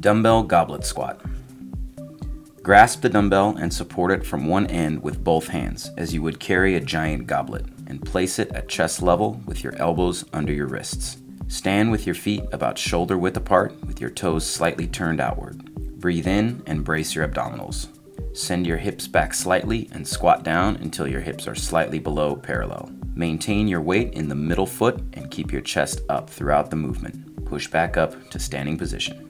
Dumbbell goblet squat. Grasp the dumbbell and support it from one end with both hands as you would carry a giant goblet, and place it at chest level with your elbows under your wrists. Stand with your feet about shoulder width apart with your toes slightly turned outward. Breathe in and brace your abdominals. Send your hips back slightly and squat down until your hips are slightly below parallel. Maintain your weight in the middle foot and keep your chest up throughout the movement. Push back up to standing position.